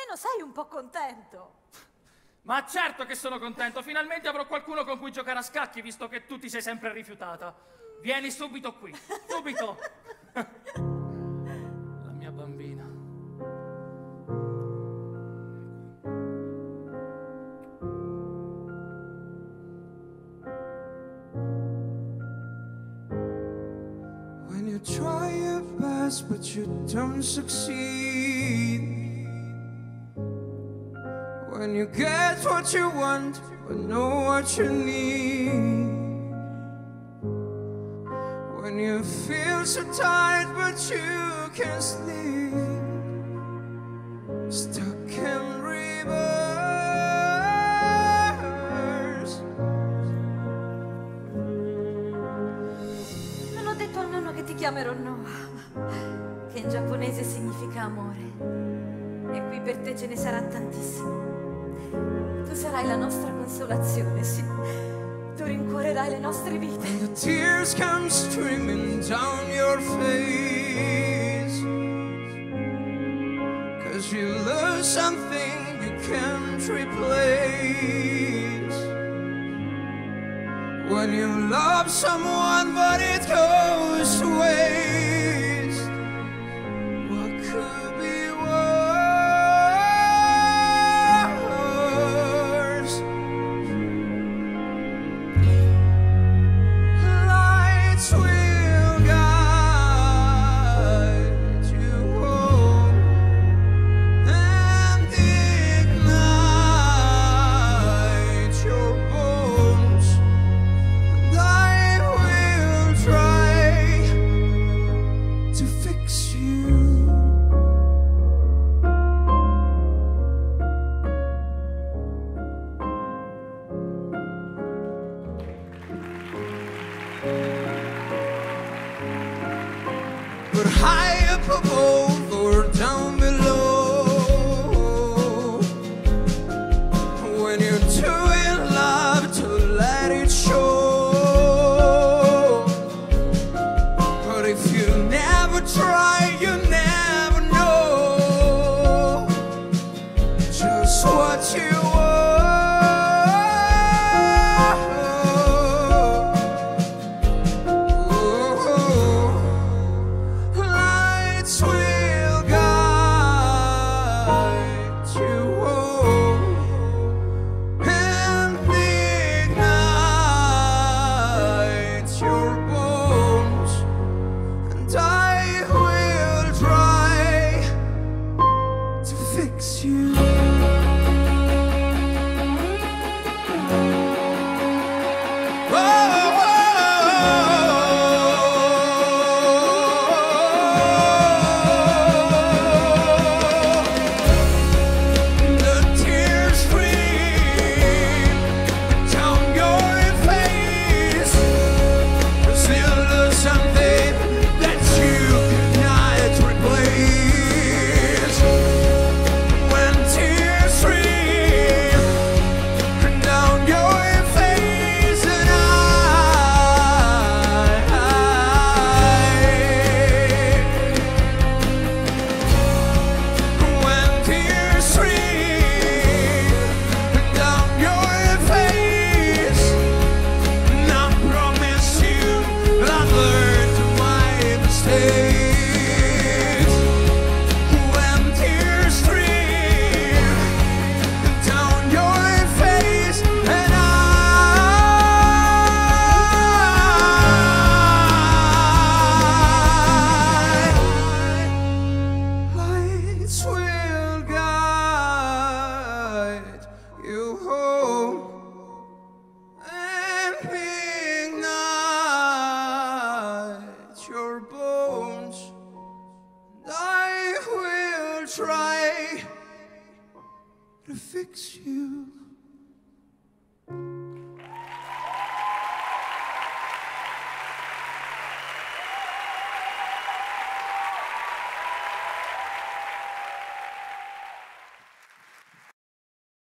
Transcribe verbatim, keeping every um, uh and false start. almeno sei un po' contento. Ma certo che sono contento, finalmente avrò qualcuno con cui giocare a scacchi, visto che tu ti sei sempre rifiutata. Vieni subito qui, subito. La mia bambina. When you try your best but you don't succeed, when you get what you want but know what you need, when you feel so tired but you can't sleep, stuck in reverse. Non ho detto a nonno che ti chiamerò Noah, che in giapponese significa amore, e qui per te ce ne sarà tantissimo. Tu sarai la nostra consolazione, sì. Tu rincuorerai le nostre vite. When the tears come streaming down your face, 'cause you lose something you can't replace. When you love someone but it goes to waste, what could be above or down below? When you're too in love to let it show, but if you never try, you never know just what you try to fix you.